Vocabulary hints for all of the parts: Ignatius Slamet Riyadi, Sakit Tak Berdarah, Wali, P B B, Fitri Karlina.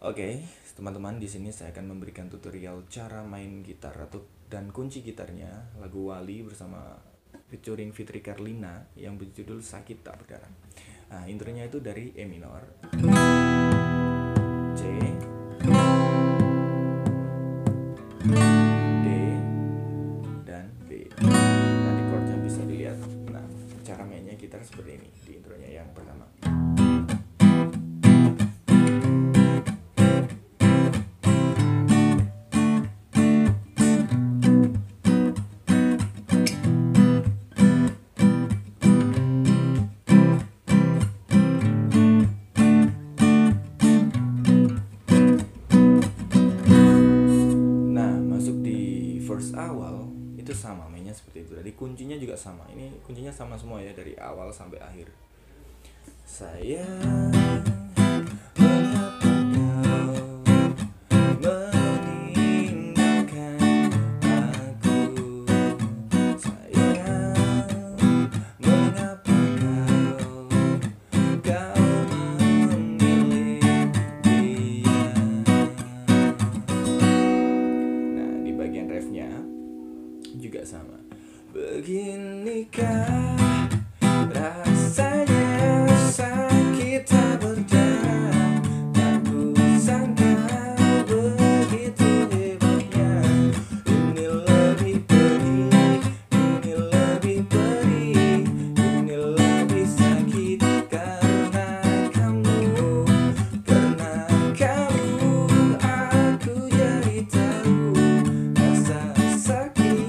Oke, teman-teman, di sini saya akan memberikan tutorial cara main gitar atau dan kunci gitarnya lagu Wali bersama featuring Fitri Karlina yang berjudul Sakit Tak Berdarah. Nah, intronya itu dari E minor, C, D, dan B. Tadi chordnya bisa dilihat. Nah, cara mainnya gitar seperti ini di intronya yang pertama. Awal itu sama mainnya seperti itu, jadi kuncinya juga sama, ini kuncinya sama semua ya, dari awal sampai akhir. Saya juga sama. Beginikah rasanya sakit tak berdarah, tak kusangka begitu hebatnya. Ini lebih pedih, ini lebih sakit karena kamu aku jadi tahu rasa sakit.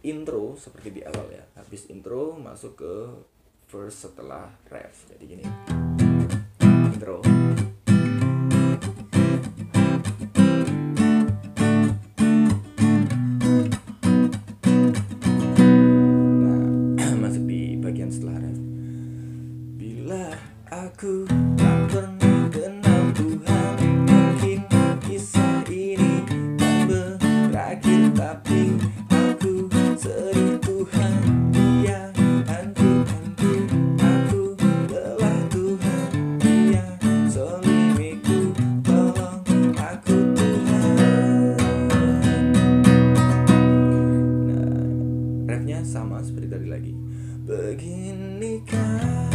Intro seperti di awal ya, habis intro masuk ke verse setelah ref. Jadi gini, intro, nah masuk di bagian setelah ref. Bila aku tak pernah kenal Tuhan, mungkin kisah ini tak berakhir, tapi seri Tuhan, dia aku lelah Tuhan, dia solimiku, tolong aku Tuhan. Nah, refnya sama seperti tadi lagi. Beginikah